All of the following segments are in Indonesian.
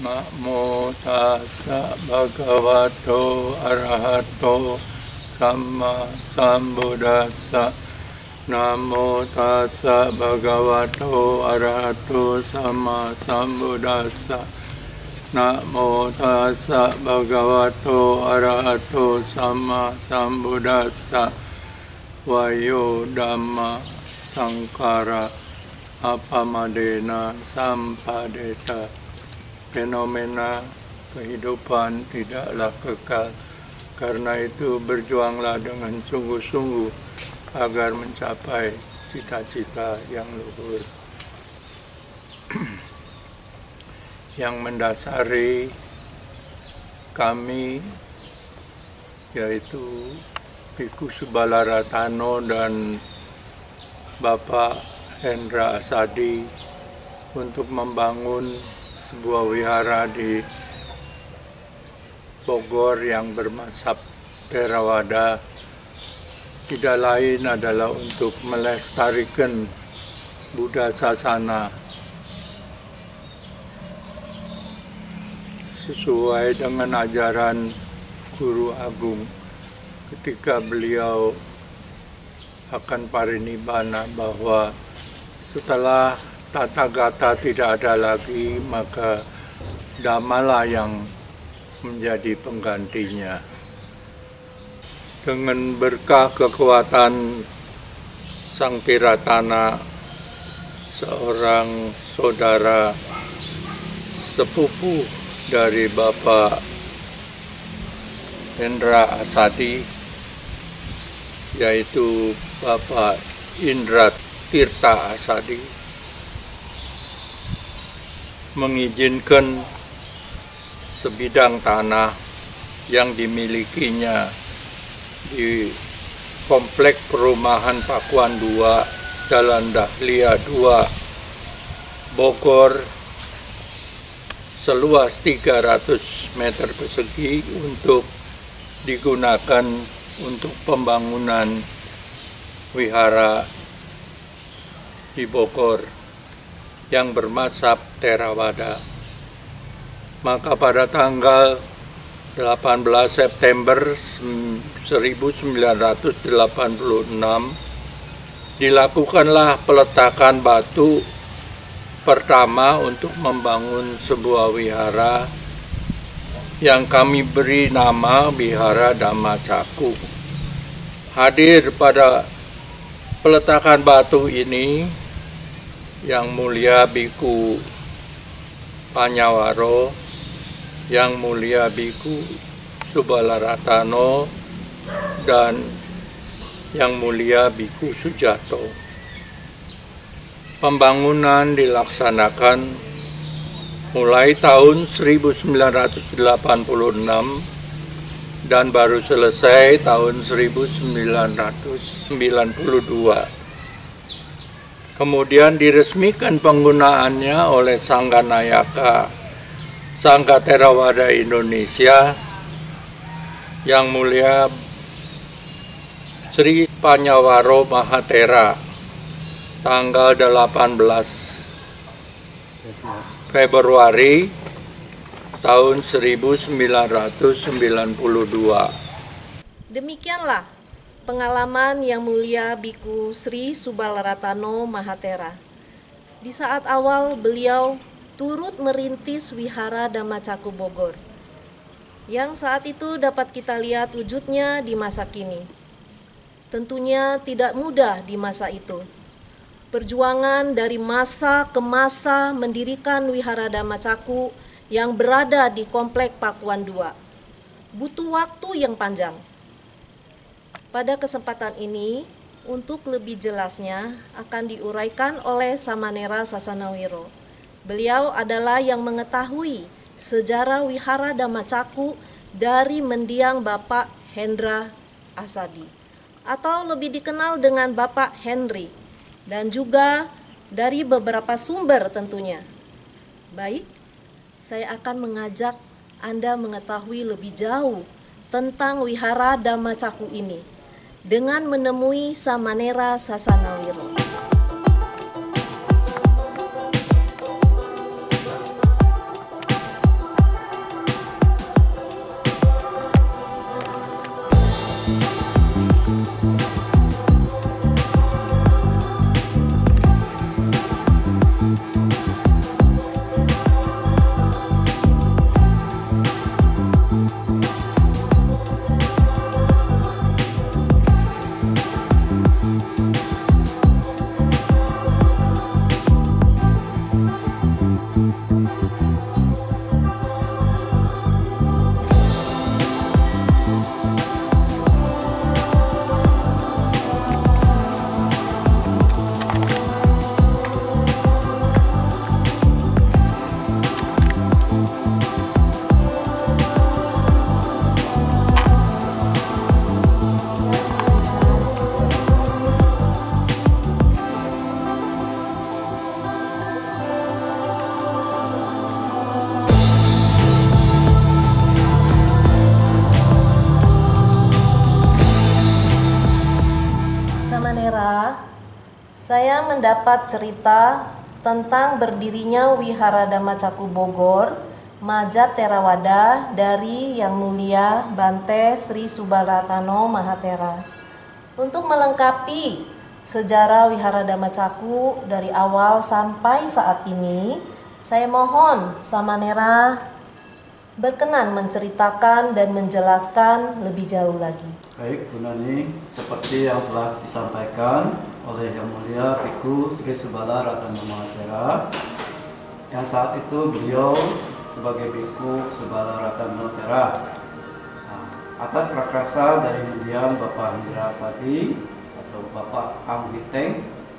Namo Tassa Bhagavato Arahato Sammasambuddhassa. Namo Tassa Bhagavato Arahato Sammasambuddhassa. Namo Tassa Bhagavato Arahato Sammasambuddhassa. Vayo Dhamma Sankhara Apamadena Sampadetha. Fenomena kehidupan tidaklah kekal, karena itu berjuanglah dengan sungguh-sungguh agar mencapai cita-cita yang luhur yang mendasari kami, yaitu Bhikkhu Subalaratano dan Bapak Hendra Asadi, untuk membangun sebuah wihara di Bogor yang bermazhab Terawada. Tidak lain adalah untuk melestarikan Buddha Sasana sesuai dengan ajaran Guru Agung ketika beliau akan parinibbana, bahwa setelah Tata Gata tidak ada lagi, maka Dhammalah yang menjadi penggantinya. Dengan berkah kekuatan Sang Tiratana, seorang saudara sepupu dari Bapak Hendra Asadi, yaitu Bapak Indra Tirta Asadi, mengizinkan sebidang tanah yang dimilikinya di komplek perumahan Pakuan II, Jalan Dahlia 2, Bogor, seluas 300 meter persegi untuk digunakan untuk pembangunan wihara di Bogor yang bermazhab Theravada. Maka pada tanggal 18 September 1986 dilakukanlah peletakan batu pertama untuk membangun sebuah wihara yang kami beri nama Vihara Dhammacakkhu. Hadir pada peletakan batu ini Yang Mulia Bhikkhu Pannyavaro, Yang Mulia Bhikkhu Subalaratano, dan Yang Mulia Bhikkhu Sujato. Pembangunan dilaksanakan mulai tahun 1986 dan baru selesai tahun 1992. Kemudian diresmikan penggunaannya oleh Sangha Therawada Indonesia, Yang Mulia Sri Pannyavaro Mahathera, tanggal 18 Februari tahun 1992. Demikianlah pengalaman Yang Mulia Bhikkhu Sri Subalaratano Mahathera. Di saat awal beliau turut merintis Vihara Dhammacakkhu Bogor, yang saat itu dapat kita lihat wujudnya di masa kini. Tentunya tidak mudah di masa itu. Perjuangan dari masa ke masa mendirikan Vihara Dhammacakkhu yang berada di Komplek Pakuan II butuh waktu yang panjang. Pada kesempatan ini, untuk lebih jelasnya akan diuraikan oleh Samanera Sasanawiro. Beliau adalah yang mengetahui sejarah Vihara Dhammacakkhu dari mendiang Bapak Hendra Asadi, atau lebih dikenal dengan Bapak Henry, dan juga dari beberapa sumber tentunya. Baik, saya akan mengajak Anda mengetahui lebih jauh tentang Vihara Dhammacakkhu ini dengan menemui Samanera Sasanawiro. terdapat cerita tentang berdirinya Vihara Dhammacakkhu Bogor, Maja Terawada dari Yang Mulia Bante Sri Subalaratano Mahathera. Untuk melengkapi sejarah Vihara Dhammacakkhu dari awal sampai saat ini, saya mohon Samanera berkenan menceritakan dan menjelaskan lebih jauh lagi. Baik, Bu Nani, seperti yang telah disampaikan oleh Yang Mulia Bhikkhu Sri Subalaratano Mahathera, yang saat itu beliau sebagai Bhikkhu Subalaratano Mahathera, atas prakarsa dari mendiang Bapak Hendra Asadi atau Bapak Amwi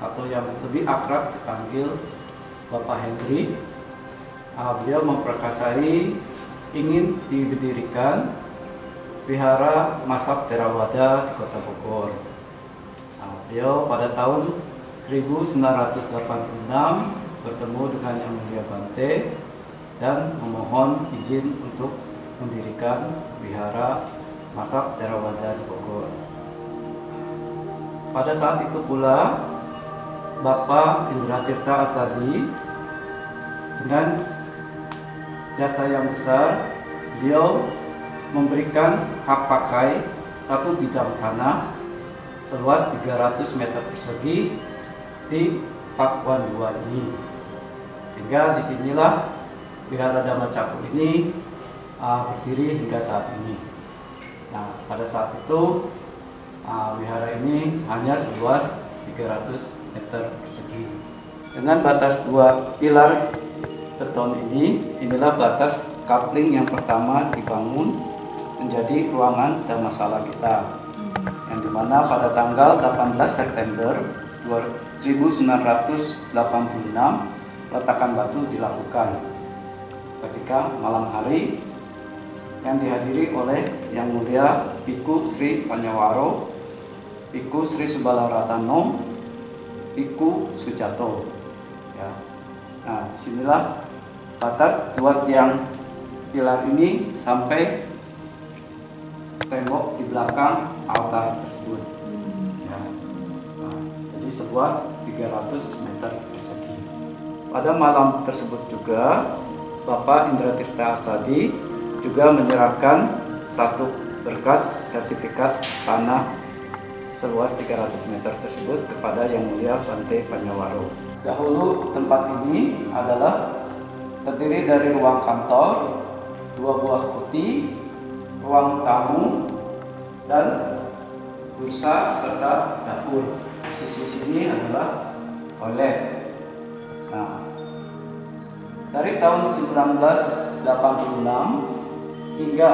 atau yang lebih akrab dipanggil Bapak Hendri. Beliau memperkasai ingin didirikan Vihara Masab Terawada di Kota Bogor. Beliau pada tahun 1986 bertemu dengan Yang Mulia Bante dan memohon izin untuk mendirikan Vihara Masab Therawada di Bogor. Pada saat itu pula Bapak Indra Tirta Asadi dengan jasa yang besar, beliau memberikan hak pakai satu bidang tanah seluas 300 meter persegi di Pakuan II ini, sehingga disinilah Vihara Dhammacakkhu ini berdiri hingga saat ini. Nah, pada saat itu wihara ini hanya seluas 300 meter persegi. Dengan batas dua pilar beton ini, inilah batas coupling yang pertama dibangun menjadi ruangan dhammasala kita, yang dimana pada tanggal 18 September 1986 letakan batu dilakukan ketika malam hari, yang dihadiri oleh Yang Mulia Bhikkhu Sri Pannyavaro, Bhikkhu Sri Subalaratano, Bhikkhu Sujato. Ya. Nah, disinilah batas dua tiang pilar ini sampai tembok di belakang altar tersebut, ya. Nah, jadi seluas 300 meter persegi. Pada malam tersebut juga Bapak Indra Tirta Asadi juga menyerahkan satu berkas sertifikat tanah seluas 300 meter tersebut kepada Yang Mulia Bante Pannyavaro. Dahulu tempat ini adalah terdiri dari ruang kantor, dua buah kuti, ruang tamu, dan bursa serta dapur. Sisi sini adalah toilet. Nah, dari tahun 1986 hingga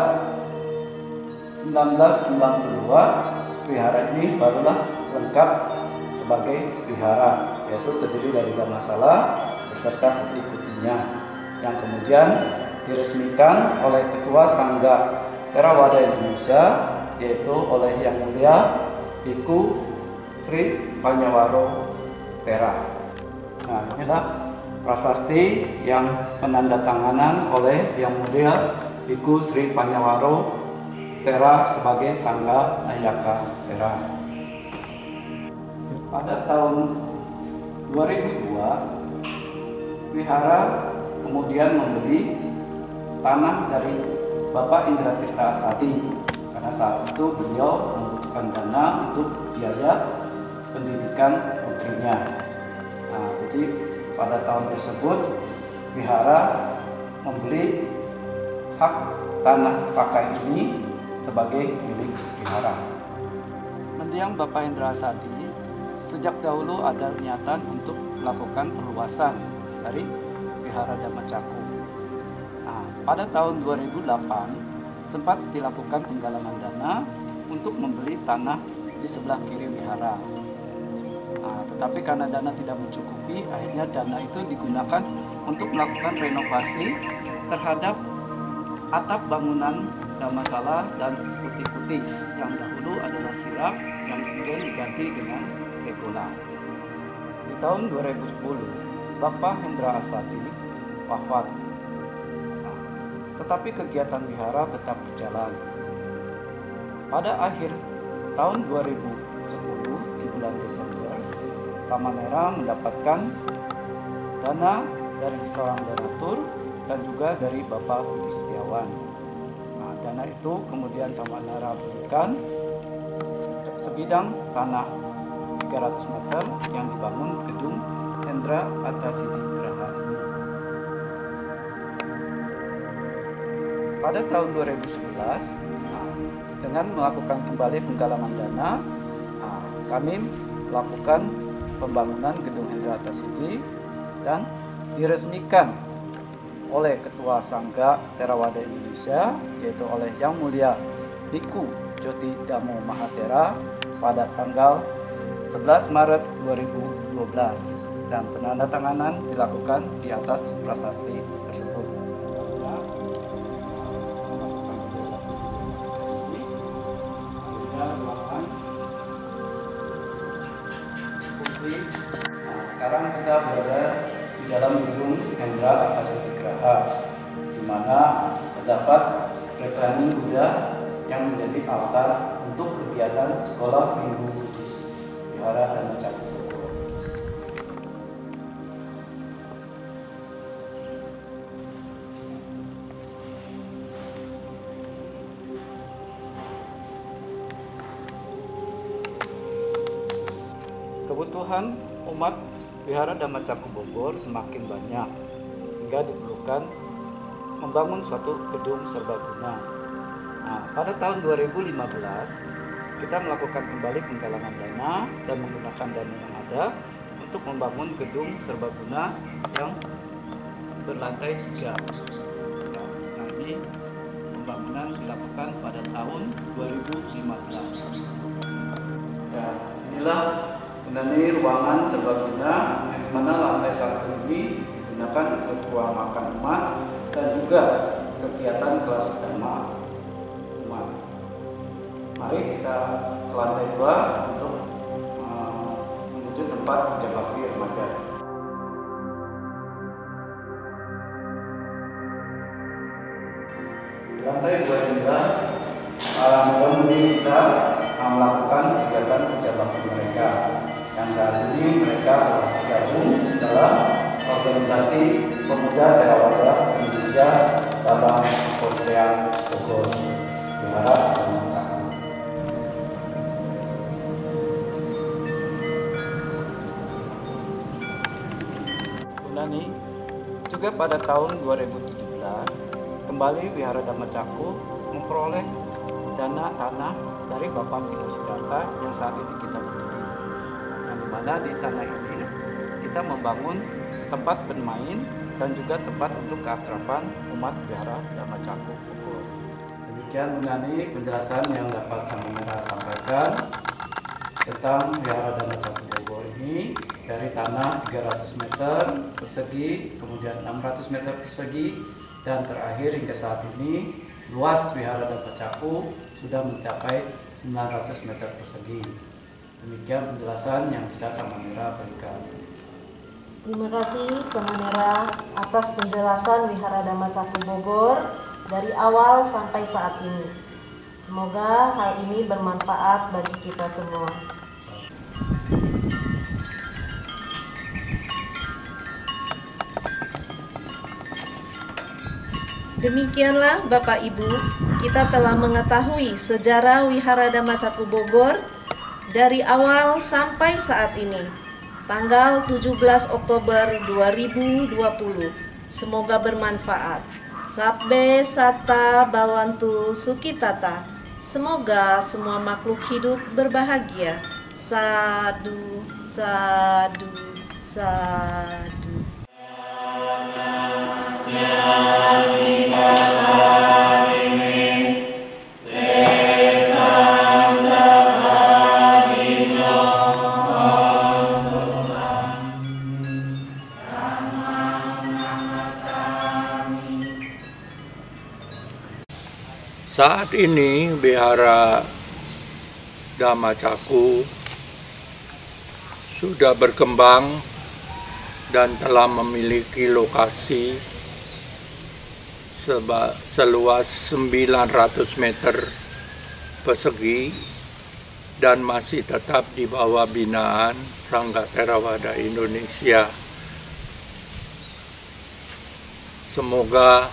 1992 wihara ini barulah lengkap sebagai wihara, yaitu terdiri dari dhammasala beserta kuti-kutinya, yang kemudian diresmikan oleh Ketua Sangha Therawada Indonesia, yaitu oleh Yang Mulia Bhikkhu Sri Pannyavaro Mahathera. Nah, inilah prasasti yang penandatanganan oleh Yang Mulia Bhikkhu Sri Pannyavaro Mahathera sebagai Sangha Ayaka Mahathera. Pada tahun 2002, wihara kemudian membeli tanah dari Bapak Indra Tirta Asadi karena saat itu beliau membutuhkan dana untuk biaya pendidikan putrinya. Nah, jadi pada tahun tersebut wihara membeli hak tanah pakai ini sebagai milik wihara. Mendiang Bapak Hendra Asadi sejak dahulu ada niatan untuk melakukan perluasan dari Vihara Dhammacakkhu. Nah, pada tahun 2008 sempat dilakukan penggalangan dana untuk membeli tanah di sebelah kiri wihara. Nah, tetapi karena dana tidak mencukupi, akhirnya dana itu digunakan untuk melakukan renovasi terhadap atap bangunan dhammasala dan kuti-kuti yang dahulu adalah sirap, yang kemudian diganti dengan regula. Di tahun 2010 Bapak Hendra Asadi wafat. Nah, tetapi kegiatan wihara tetap berjalan. Pada akhir tahun 2010 di bulan Desember Samanera mendapatkan dana dari seorang donatur dan juga dari Bapak Budi Setiawan. Nah, dana itu kemudian Samanera berikan sebidang tanah 300 meter yang dibangun gedung Hendra Asadi. Pada tahun 2011, dengan melakukan kembali penggalangan dana, kami melakukan pembangunan gedung Hendra Asadi dan diresmikan oleh Ketua Sangha Therawada Indonesia, yaitu oleh Yang Mulia Bhikkhu Jotidhammo Mahathera pada tanggal 11 Maret 2012 dan penandatanganan dilakukan di atas prasasti tersebut. Sekarang kita berada di dalam gedung Hendra Eka Sutikraha, di mana terdapat reklamin Buddha yang menjadi altar untuk kegiatan sekolah minggu Buddhis Vihara Dhammacakkhu Bogor. Kebutuhan umat Vihara Dhammacakkhu Bogor semakin banyak hingga diperlukan membangun suatu gedung serbaguna. Nah, pada tahun 2015 kita melakukan kembali penggalangan dana dan menggunakan dana yang ada untuk membangun gedung serbaguna yang berlantai 3. Nah, ini pembangunan dilakukan pada tahun 2015. Dan inilah mengenai ruangan serbaguna di mana lantai 1 ini digunakan untuk ruang makan umat dan juga kegiatan kelas dhamma umat. Mari kita ke lantai 2 untuk menuju tempat puja bakti remaja. Di lantai 2 juga penghuni kita melakukan kegiatan puja bakti mereka. Yang saat ini mereka tergabung dalam organisasi pemuda Terawada Indonesia Sabang Korea Bogor Vihara Dhammacakkhu. Bunani juga pada tahun 2017 kembali Vihara Dhammacakkhu memperoleh dana tanah dari Bapak Bino Segata yang saat ini kita berdiri. Dimana di tanah ini kita membangun tempat bermain dan juga tempat untuk keakraban umat Vihara Dhammacakkhu Bogor. Demikian mengenai penjelasan yang dapat Samanera sampaikan tentang Vihara Dhammacakkhu Bogor ini, dari tanah 300 meter persegi, kemudian 600 meter persegi, dan terakhir hingga saat ini luas Vihara Dhammacakkhu sudah mencapai 900 meter persegi. Demikian penjelasan yang bisa Samanera berikan. Terima kasih Samanera atas penjelasan Vihara Dhammacakkhu Bogor dari awal sampai saat ini. Semoga hal ini bermanfaat bagi kita semua. Demikianlah Bapak Ibu, kita telah mengetahui sejarah Vihara Dhammacakkhu Bogor dari awal sampai saat ini, tanggal 17 Oktober 2020. Semoga bermanfaat. Sabbe Satta Bawantu Sukhitata. Semoga semua makhluk hidup berbahagia. Sadu, sadu, sadu. Saat ini Vihara Dhammacakkhu sudah berkembang dan telah memiliki lokasi seluas 900 meter persegi dan masih tetap di bawah binaan Sangha Therawada Indonesia. Semoga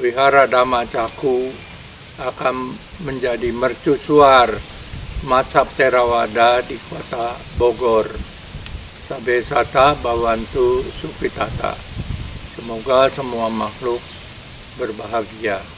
Vihara Dhammacakkhu akan menjadi mercusuar mazhab Therawada di kota Bogor. Sabbe Satta Bawantu Sukhitata. Semoga semua makhluk berbahagia.